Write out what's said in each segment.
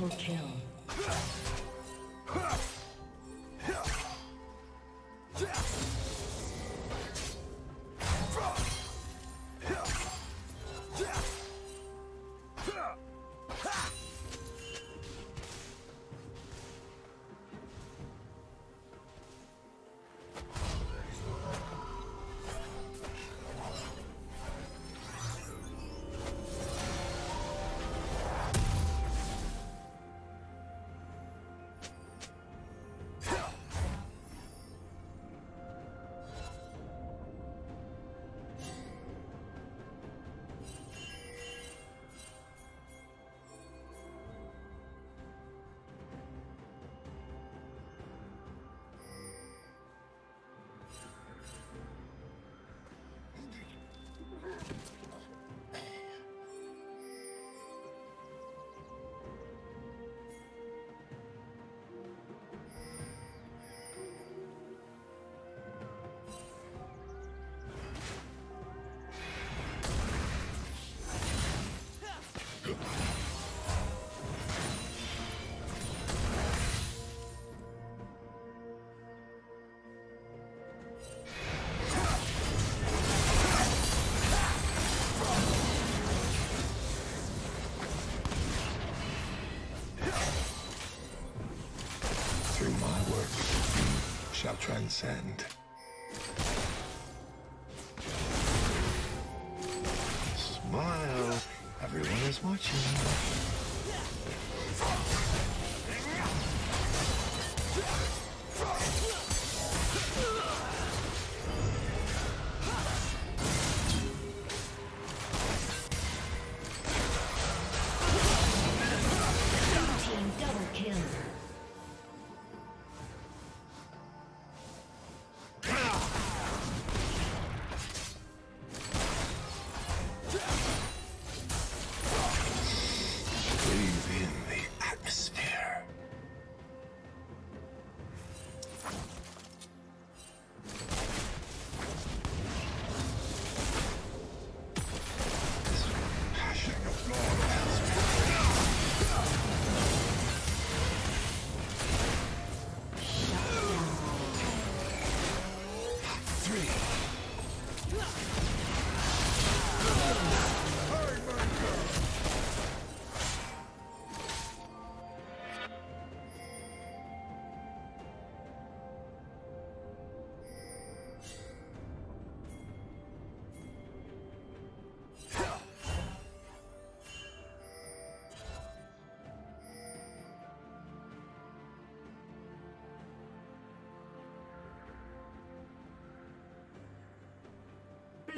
Triple kill. Shall transcend. Smile, everyone is watching.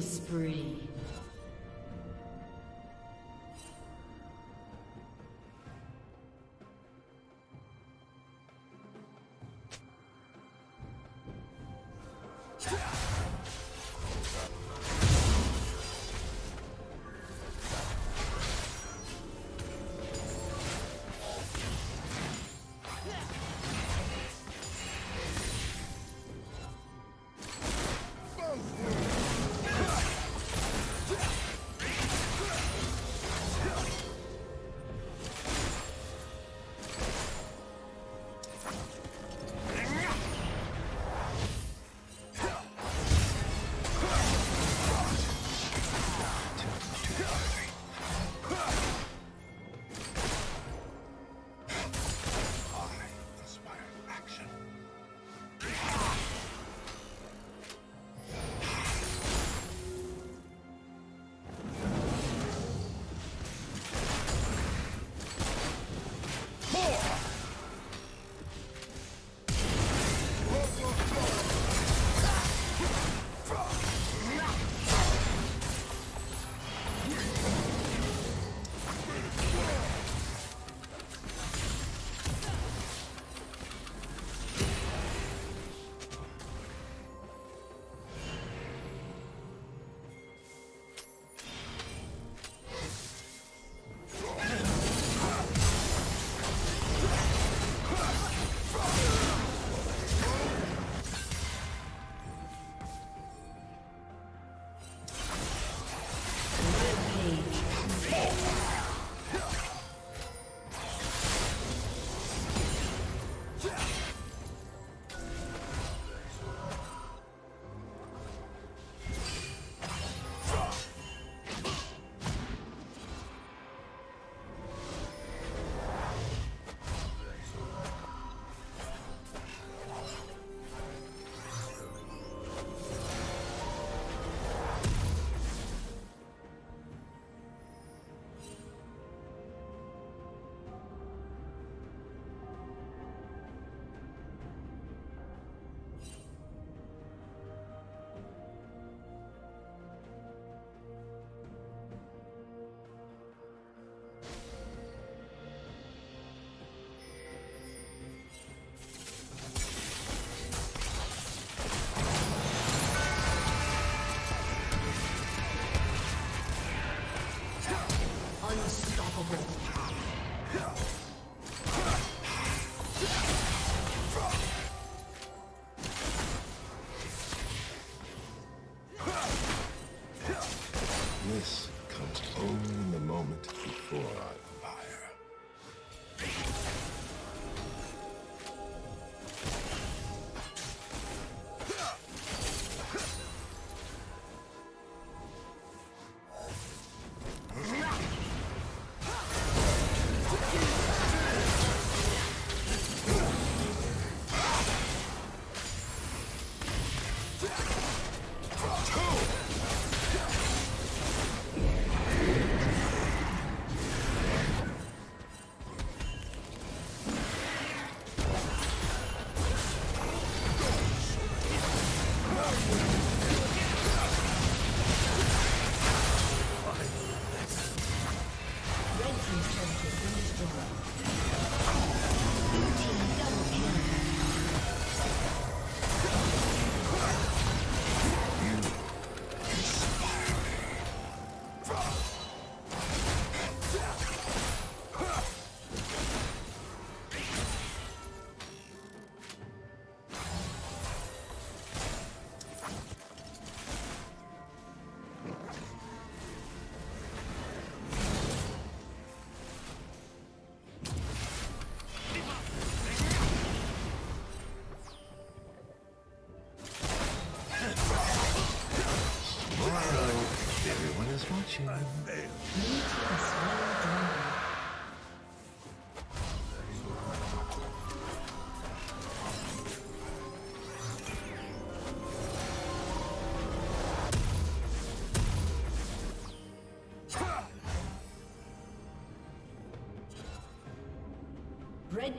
Spree. This comes only in the moment before I fire. Red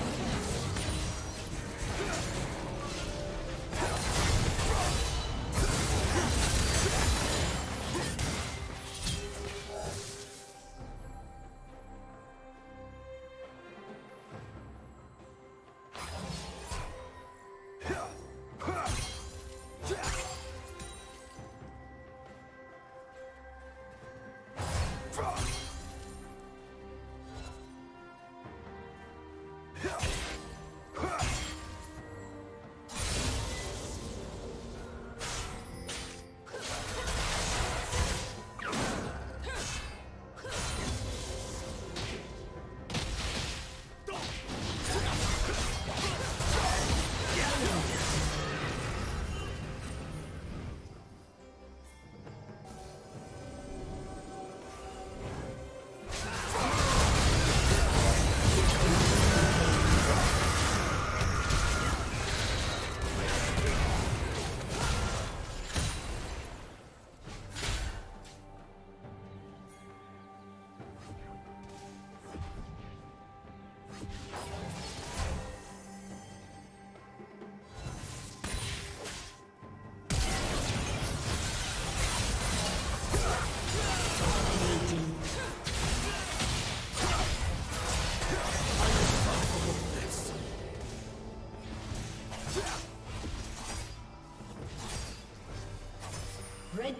Red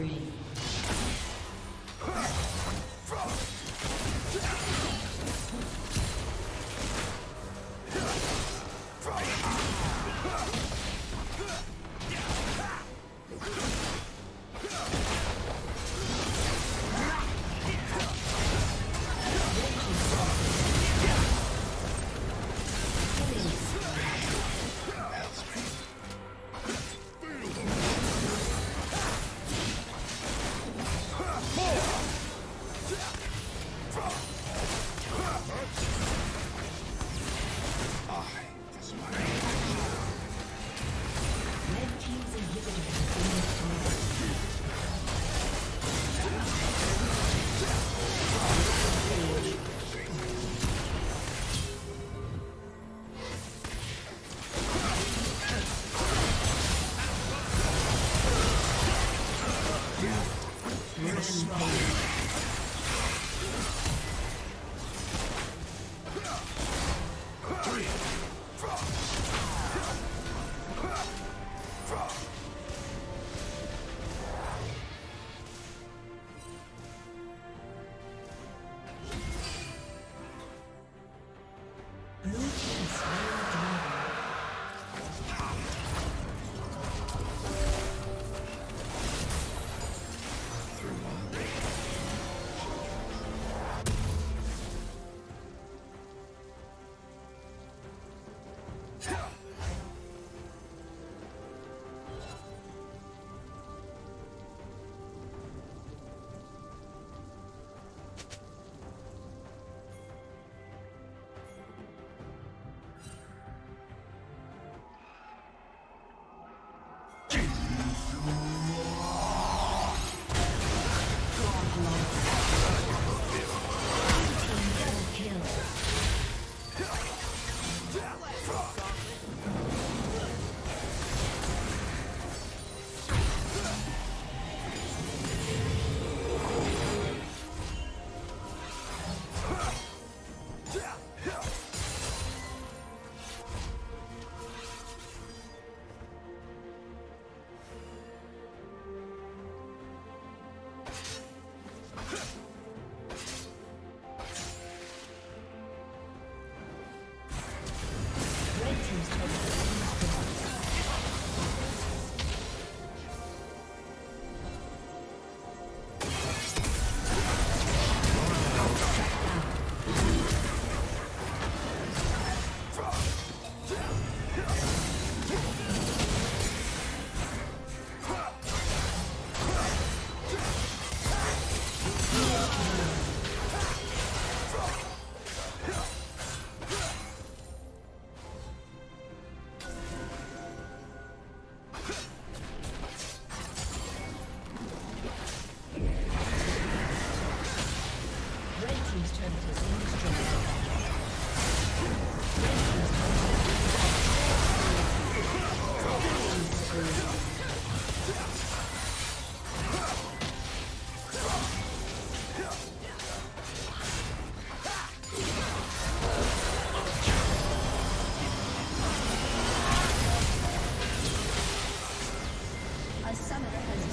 A summoner has